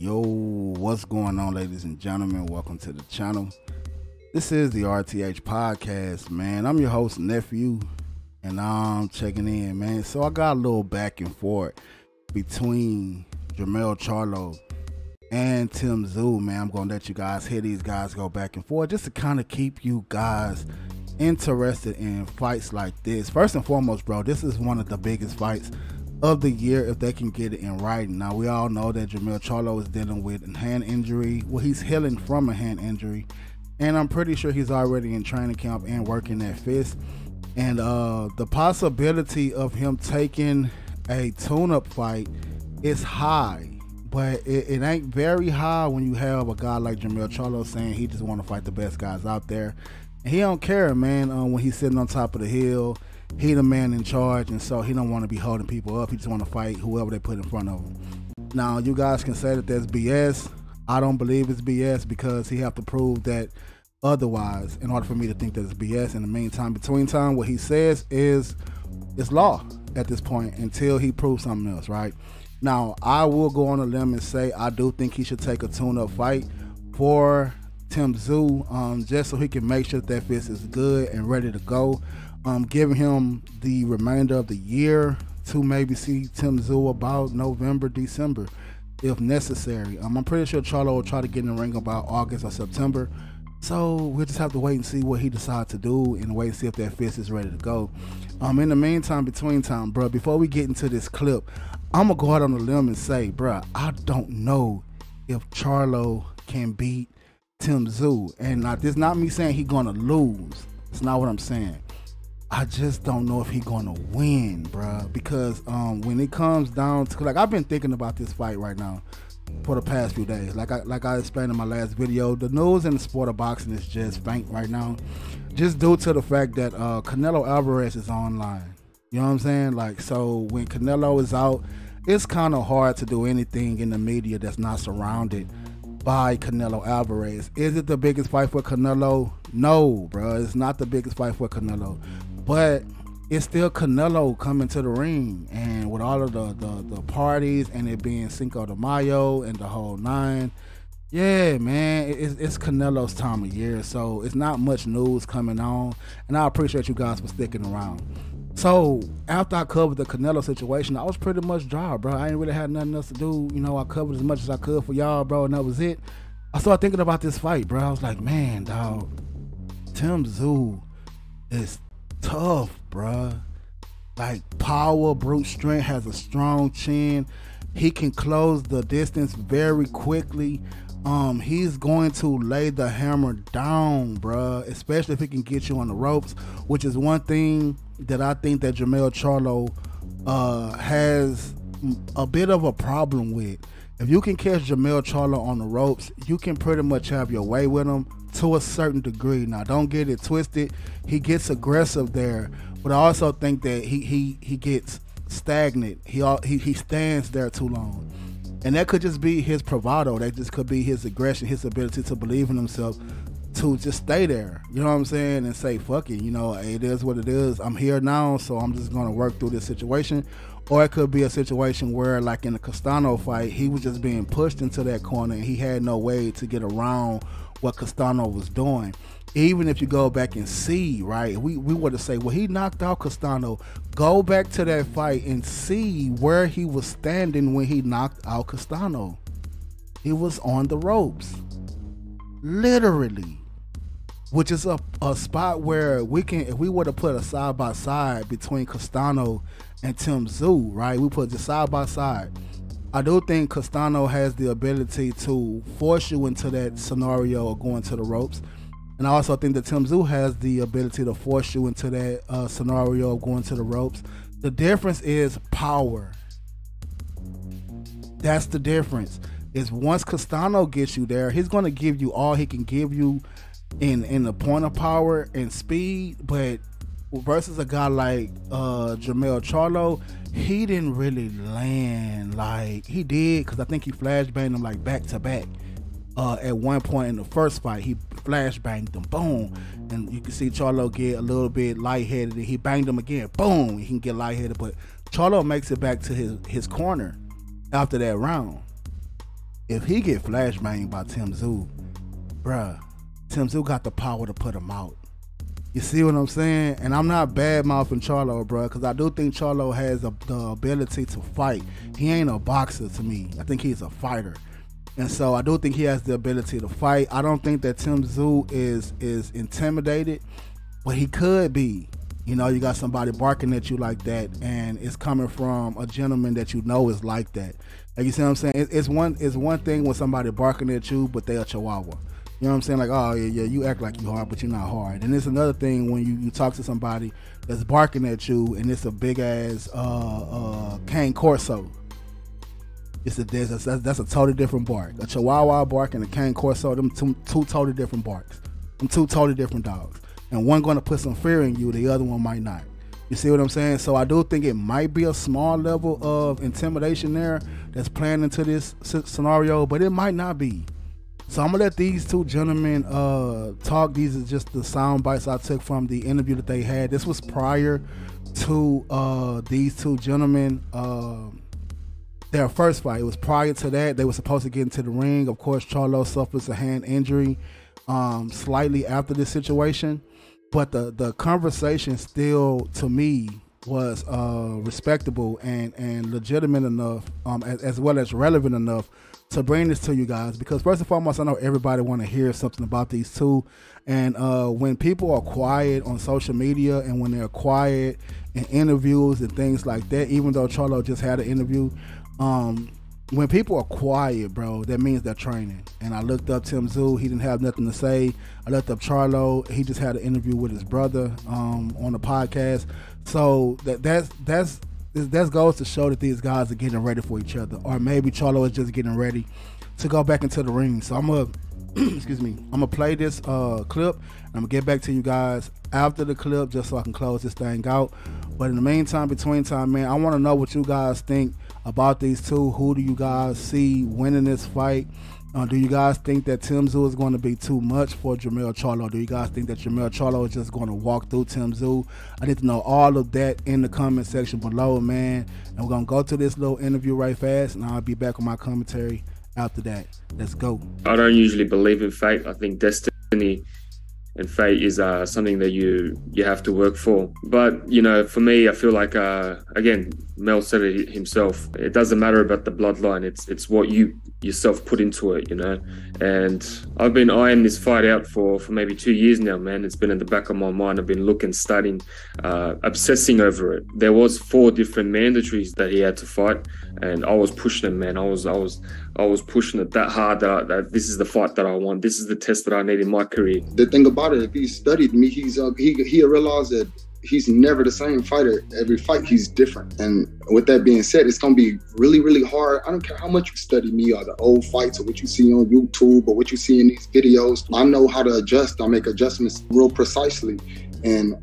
Yo, what's going on, ladies and gentlemen? Welcome to the channel. This is the RTH podcast, man. I'm your host, Nephew, and I'm checking in, man. So I got a little back and forth between Jermell Charlo and Tim Tszyu, man. I'm gonna let you guys hear these guys go back and forth just to kind of keep you guys interested in fights like this. First and foremost, bro, this is one of the biggest fights of the year if they can get it in writing. Now, we all know that Jermell Charlo is dealing with a hand injury. Well, he's healing from a hand injury, and I'm pretty sure he's already in training camp and working that fist. And the possibility of him taking a tune-up fight is high, but it ain't very high when you have a guy like Jermell Charlo saying he just want to fight the best guys out there. And he don't care, man. When he's sitting on top of the hill, he the man in charge, and so he don't want to be holding people up. He just want to fight whoever they put in front of him. Now, you guys can say that that's BS. I don't believe it's BS because he have to prove that otherwise in order for me to think that it's BS. In the meantime, between time, what he says is it's law at this point until he proves something else, right? Now, I will go on a limb and say I do think he should take a tune-up fight for Tim Tszyu, just so he can make sure that fist is good and ready to go. Giving him the remainder of the year to maybe see Tim Tszyu about November, December, if necessary. I'm pretty sure Charlo will try to get in the ring about August or September. So we'll just have to wait and see what he decides to do and wait and see if that fist is ready to go. In the meantime, between time, bro, before we get into this clip, I'm going to go out on a limb and say, bro, I don't know if Charlo can beat Tim Tszyu. And this not me saying he going to lose. It's not what I'm saying. I just don't know if he gonna win, bruh, because when it comes down to, like, I've been thinking about this fight right now for the past few days. Like I explained in my last video, the news in the sport of boxing is just faint right now, just due to the fact that Canelo Alvarez is online. You know what I'm saying? Like, so when Canelo is out, it's kind of hard to do anything in the media that's not surrounded by Canelo Alvarez. Is it the biggest fight for Canelo? No, bruh, it's not the biggest fight for Canelo. But it's still Canelo coming to the ring, and with all of the parties and it being Cinco de Mayo and the whole nine, yeah, man, it's Canelo's time of year, so it's not much news coming on, and I appreciate you guys for sticking around. So after I covered the Canelo situation, I was pretty much dry, bro. I ain't really had nothing else to do. You know, I covered as much as I could for y'all, bro, and that was it. I started thinking about this fight, bro. I was like, man, dog, Tim Tszyu is tough, bruh. Like, power, brute strength, has a strong chin. He can close the distance very quickly. He's going to lay the hammer down, bruh, especially if he can get you on the ropes, which is one thing that I think that Jermell Charlo has a bit of a problem with. If you can catch Jermell Charlo on the ropes, you can pretty much have your way with him to a certain degree. Now, don't get it twisted. He gets aggressive there, but I also think that he gets stagnant. He stands there too long, and that could just be his bravado. That just could be his aggression, his ability to believe in himself to just stay there. You know what I'm saying? And say, fuck it. You know, it is what it is. I'm here now, so I'm just gonna work through this situation. Or it could be a situation where, like in the Castano fight, he was just being pushed into that corner and he had no way to get around what Castano was doing. Even if you go back and see, right, we were to say, well, he knocked out Castano. Go back to that fight and see where he was standing when he knocked out Castano. He was on the ropes, literally, which is a spot where we can, if we were to put a side by side between Castano and Tim Tszyu, right? We put the side by side. I do think Castano has the ability to force you into that scenario of going to the ropes. And I also think that Tim Tszyu has the ability to force you into that scenario of going to the ropes. The difference is power. That's the difference. Is once Castano gets you there, he's going to give you all he can give you in the point of power and speed, but versus a guy like Jermell Charlo, he didn't really land. Like, he did, because I think he flashbanged him like back to back at one point in the first fight. He flash banged him, boom. And you can see Charlo get a little bit lightheaded. He banged him again, boom. He can get lightheaded, but Charlo makes it back to his corner after that round. If he get flash banged by Tim Tszyu, bruh, Tim Tszyu got the power to put him out. You see what I'm saying? And I'm not bad-mouthing Charlo, bro, because I do think Charlo has the ability to fight. He ain't a boxer to me. I think he's a fighter. And so I do think he has the ability to fight. I don't think that Tim Tszyu is intimidated, but he could be. You know, you got somebody barking at you like that, and it's coming from a gentleman that you know is like that. Like, you see what I'm saying? It's one thing when somebody barking at you, but they a chihuahua. You know what I'm saying? Like, oh, yeah, you act like you hard, but you're not hard. And it's another thing when you talk to somebody that's barking at you, and it's a big-ass Cane Corso. That's a totally different bark. A Chihuahua bark and a Cane Corso, them two totally different barks. Them two totally different dogs. And one going to put some fear in you, the other one might not. You see what I'm saying? So I do think it might be a small level of intimidation there that's playing into this scenario, but it might not be. So I'm going to let these two gentlemen talk. These are just the sound bites I took from the interview that they had. This was prior to these two gentlemen, their first fight. It was prior to that. They were supposed to get into the ring. Of course, Charlo suffers a hand injury slightly after this situation. But the conversation still, to me, was respectable and legitimate enough, as well as relevant enough to bring this to you guys, because first and foremost, I know everybody want to hear something about these two. And when people are quiet on social media, and when they're quiet in interviews and things like that, even though Charlo just had an interview, when people are quiet, bro, that means they're training. And I looked up Tim Tszyu. He didn't have nothing to say. I looked up Charlo. He just had an interview with his brother on the podcast. So that goes to show that these guys are getting ready for each other, or maybe Charlo is just getting ready to go back into the ring. So I'm gonna, excuse me, I'm gonna play this clip, and I'm gonna get back to you guys after the clip just so I can close this thing out. But in the meantime, between time, man, I want to know what you guys think about these two. Who do you guys see winning this fight? Do you guys think that Tim Tszyu is going to be too much for Jermell Charlo? Do you guys think that Jermell Charlo is just going to walk through Tim Tszyu? I need to know all of that in the comment section below, man. And we're going to go to this little interview right fast, and I'll be back with my commentary after that. Let's go. I don't usually believe in fate. I think destiny and fate is something that you have to work for. But, you know, for me, I feel like, again, Mel said it himself, it doesn't matter about the bloodline. It's what you yourself put into it, you know. And I've been eyeing this fight out for maybe 2 years now, man. It's been in the back of my mind. I've been looking, studying, obsessing over it. There was 4 different mandatories that he had to fight, and I was pushing him, man. I was pushing it that hard that this is the fight that I want. This is the test that I need in my career. The thing about it, if he studied me, he realized that he's never the same fighter. Every fight he's different. And with that being said, it's gonna be really, really hard. I don't care how much you study me or the old fights or what you see on YouTube or what you see in these videos. I know how to adjust. I make adjustments real precisely. And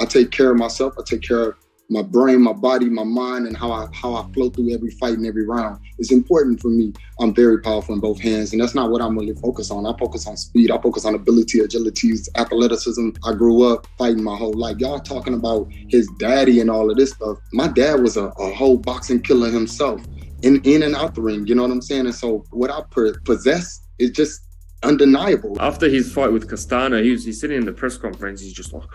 I take care of myself. I take care of my brain, my body, my mind, and how I flow through every fight and every round. It's important for me. I'm very powerful in both hands, and that's not what I'm really focused on. I focus on speed. I focus on ability, agility, athleticism. I grew up fighting my whole life. Y'all talking about his daddy and all of this stuff. My dad was a whole boxing killer himself, in and out the ring. You know what I'm saying? And so what I possess is just undeniable. After his fight with Castano, he's sitting in the press conference. He's just like,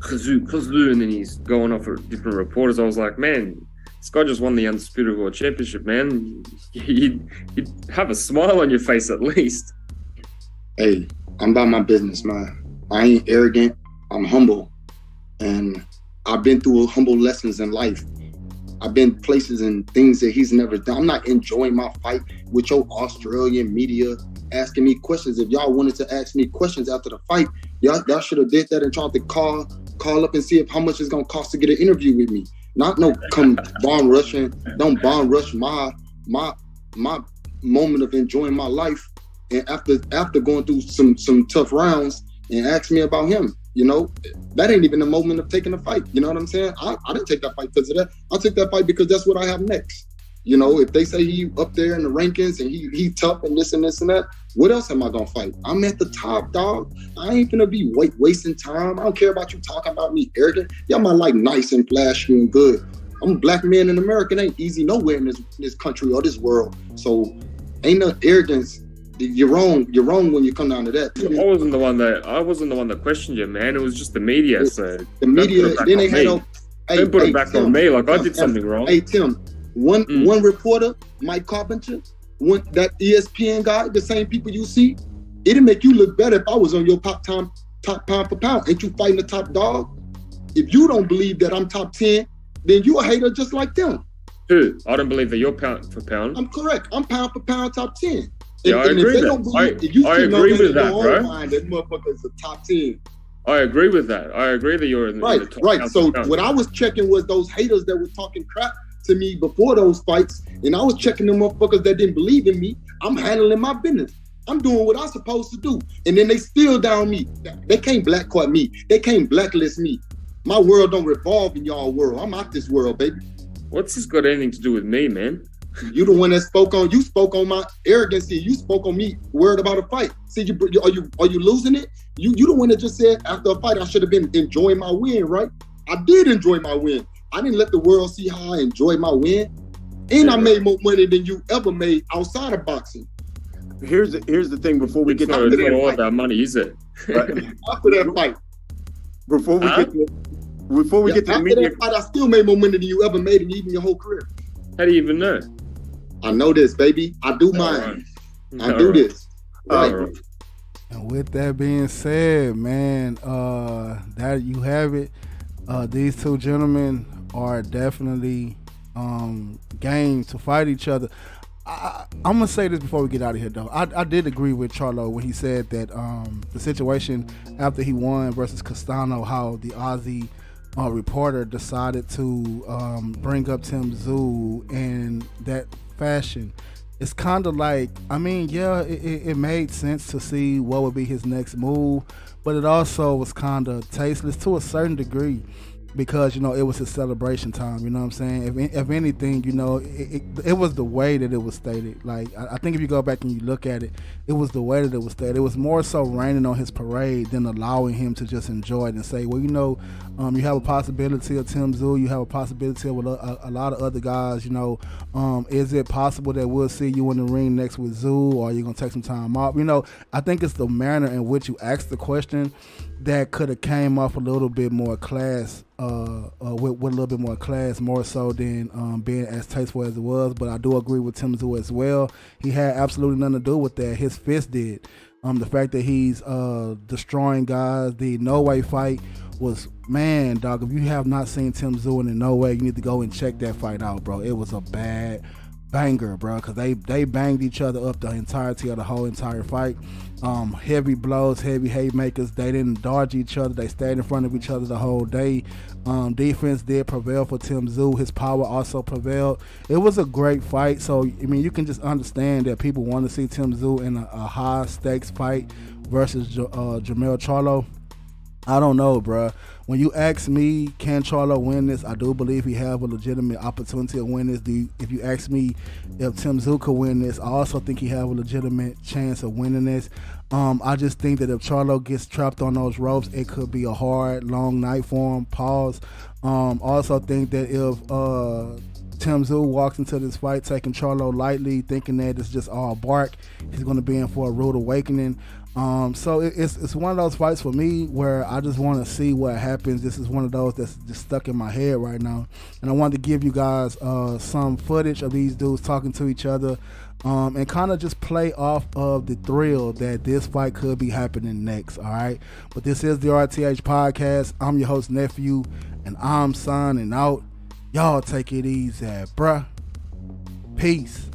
Tszyu, and then he's going off for different reporters. I was like, man, this guy just won the Undisputed World Championship, man. You'd have a smile on your face at least. Hey, I'm about my business, man. I ain't arrogant. I'm humble. And I've been through humble lessons in life. I've been places and things that he's never done. I'm not enjoying my fight with your Australian media asking me questions. If y'all wanted to ask me questions after the fight, y'all should have did that and tried to call up and see if how much it's gonna cost to get an interview with me. Not no come bomb rushing. Don't bomb rush my moment of enjoying my life. And after going through some tough rounds and ask me about him. You know, that ain't even the moment of taking a fight. You know what I'm saying? I didn't take that fight because of that. I took that fight because that's what I have next. You know, if they say he up there in the rankings and he tough and this and this and that, what else am I going to fight? I'm at the top, dog. I ain't going to be wasting time. I don't care about you talking about me arrogant. Y'all might like nice and flashy and good. I'm a black man in America. It ain't easy nowhere in this country or this world. So ain't no arrogance. You're wrong. You're wrong when you come down to that. I wasn't the one that questioned you, man. It was just the media. So the media. Then they had no. Don't put it back on me. Like I did something wrong. Hey, Tim. One reporter, Mike Carpenter, that ESPN guy, the same people you see, it'd make you look better if I was on your top pound for pound. Ain't you fighting the top dog? If you don't believe that I'm top 10, then you're a hater just like them. Who? I don't believe that you're pound for pound. I'm correct. I'm pound for pound top 10. Yeah, I agree with that. I agree with that, bro. That motherfucker's the top 10. I agree with that. I agree that you're in the top 10. Right. So what I was checking was those haters that were talking crap to me before those fights, and I was checking them motherfuckers that didn't believe in me. I'm handling my business. I'm doing what I'm supposed to do, and then they still down me. They can't blackcard me. They can't blacklist me. My world don't revolve in y'all world. I'm out this world, baby. What's this got anything to do with me, man? You the one that spoke on. You spoke on my arrogance. You spoke on me worried about a fight. See, are you losing it? You the one that just said after a fight I should have been enjoying my win, right? I did enjoy my win. I didn't let the world see how I enjoyed my win. And I made more money than you ever made outside of boxing. Here's the thing before we get to all that money, is it? Right. After that fight. Before we get to the media fight, I still made more money than you ever made in even your whole career. How do you even know? I know this, baby. I do mine. Right. I do this. Right. Right. And with that being said, man, that you have it. These two gentlemen are definitely game to fight each other. I'm going to say this before we get out of here, though. I did agree with Charlo when he said that the situation after he won versus Castano, how the Aussie reporter decided to bring up Tim Tszyu in that fashion. It's kind of like, I mean, yeah, it made sense to see what would be his next move. But it also was kind of tasteless to a certain degree because, you know, it was his celebration time. You know what I'm saying? If anything, you know, it was the way that it was stated. Like, I think if you go back and you look at it, it was the way that it was stated. It was more so raining on his parade than allowing him to just enjoy it and say, well, you know, you have a possibility of Tim Tszyu. You have a possibility of a lot of other guys, you know. Is it possible that we'll see you in the ring next with Tszyu, or are you going to take some time off? You know, I think it's the manner in which you ask the question that could have came off a little bit more class, with a little bit more class, more so than being as tasteful as it was. But I do agree with Tim Tszyu as well. He had absolutely nothing to do with that. His fist did. The fact that he's destroying guys, the no way fight was, man, dog, if you have not seen Tim Tszyu in no way, you need to go and check that fight out, bro. It was a bad banger, bro, because they banged each other up the entirety of the whole entire fight. Heavy blows, heavy haymakers. They didn't dodge each other. They stayed in front of each other the whole day. Defense did prevail for Tim Tszyu. His power also prevailed. It was a great fight. So, I mean, you can just understand that people want to see Tim Tszyu in a high stakes fight versus Jermell Charlo. I don't know, bro. When you ask me, can Charlo win this? I do believe he have a legitimate opportunity to win this. If you ask me if Tim Tszyu could win this, I also think he have a legitimate chance of winning this. I just think that if Charlo gets trapped on those ropes, it could be a hard, long night for him. Pause. Also think that if Tim Tszyu walks into this fight taking Charlo lightly, thinking that it's just all bark, he's going to be in for a rude awakening. So it's one of those fights for me where I just want to see what happens. This is one of those that's just stuck in my head right now, and I wanted to give you guys some footage of these dudes talking to each other, and kind of just play off of the thrill that this fight could be happening next. All right, but this is the RTH podcast. I'm your host, Nephew, and I'm signing out. Y'all take it easy, bruh. Peace.